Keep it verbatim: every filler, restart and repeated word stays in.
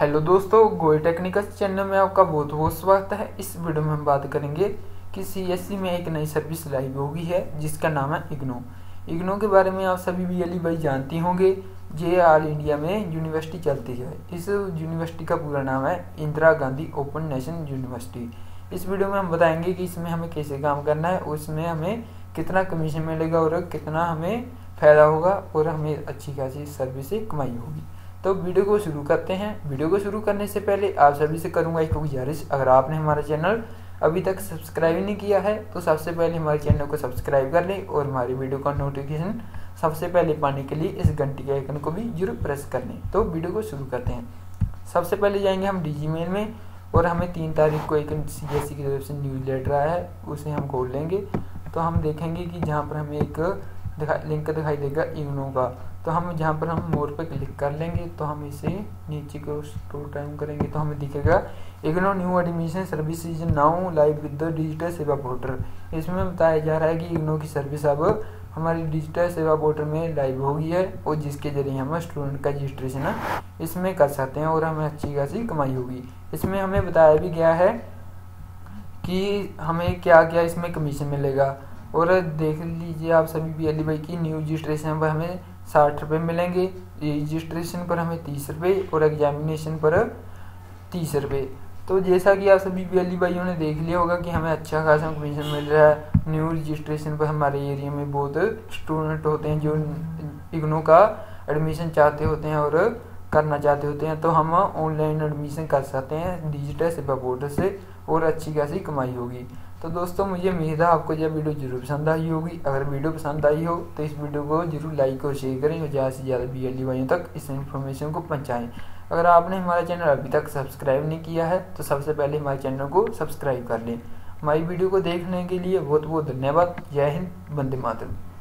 Hello दोस्तों, Goyal technicals channel में आपका बहुत बहुत स्वागत है। इस वीडियो में हम बात करेंगे कि सीएससी में एक नई सर्विस लाइव होगी है जिसका नाम है इग्नो। इग्नो के बारे में आप सभी बी एल ई भाई जानती होंगे। ये ऑल इंडिया में यूनिवर्सिटी चलती है। इस यूनिवर्सिटी का पूरा नाम है Indira Gandhi open national university. इस वीडियो में हम बताएंगे कि इसमें हमें कैसे काम करना है, उसमें हमें कितना कमीशन मिलेगा और कितना हमें फ़ायदा होगा और हमें अच्छी खासी सर्विस से कमाई होगी। तो वीडियो को शुरू करते हैं। वीडियो को शुरू करने से पहले आप सभी से करूंगा एक गुजारिश, अगर आपने हमारा चैनल अभी तक सब्सक्राइब ही नहीं किया है तो सबसे पहले हमारे चैनल को सब्सक्राइब कर लें और हमारी वीडियो का नोटिफिकेशन सबसे पहले पाने के लिए इस घंटी के आइकन को भी जरूर प्रेस कर लें। तो वीडियो को शुरू करते हैं। सबसे पहले जाएंगे हम डीजीमेल में और हमें तीन तारीख को एक सी एस सी की तरफ से न्यूज लेटर आया है, उसे हम खोल लेंगे। तो हम देखेंगे कि जहाँ पर हमें एक दिखा लिंक दिखाई देगा इग्नो का, तो हम जहाँ पर हम मोर पे क्लिक कर लेंगे। तो हम इसे नीचे को स्क्रोल डाउन करेंगे तो हमें दिखेगा IGNOU new admission service is now live with the digital Seva portal. इसमें बताया जा रहा है कि इग्नो की सर्विस अब हमारी डिजिटल सेवा पोर्टल में लाइव हो गई है और जिसके जरिए हम स्टूडेंट का रजिस्ट्रेशन इसमें कर सकते हैं और हमें अच्छी खासी कमाई होगी। इसमें हमें बताया भी गया है कि हमें क्या क्या इसमें कमीशन मिलेगा। और देख लीजिए आप सभी बी एल ई भाई की न्यू रजिस्ट्रेशन पर हमें साठ रुपये मिलेंगे, रजिस्ट्रेशन पर हमें तीस रुपये और एग्जामिनेशन पर तीस रुपये। तो जैसा कि आप सभी बी एल ई भाइयों ने देख लिया होगा कि हमें अच्छा खासा कमीशन मिल रहा है। न्यू रजिस्ट्रेशन पर हमारे एरिया में बहुत स्टूडेंट होते हैं जो इग्नो का एडमिशन चाहते होते हैं और करना चाहते होते हैं, तो हम ऑनलाइन एडमिशन कर सकते हैं डिजिटल सेवा पोर्टल से और अच्छी खासी कमाई होगी। तो दोस्तों, मुझे उम्मीद है आपको यह वीडियो जरूर पसंद आई होगी। अगर वीडियो पसंद आई हो तो इस वीडियो को जरूर लाइक और शेयर करें और ज़्यादा से ज़्यादा बी एल ई भाइयों तक इस इन्फॉर्मेशन को पहुंचाएं। अगर आपने हमारा चैनल अभी तक सब्सक्राइब नहीं किया है तो सबसे पहले हमारे चैनल को सब्सक्राइब कर लें। हमारी वीडियो को देखने के लिए बहुत बहुत धन्यवाद। जय हिंद, वंदे मातरम।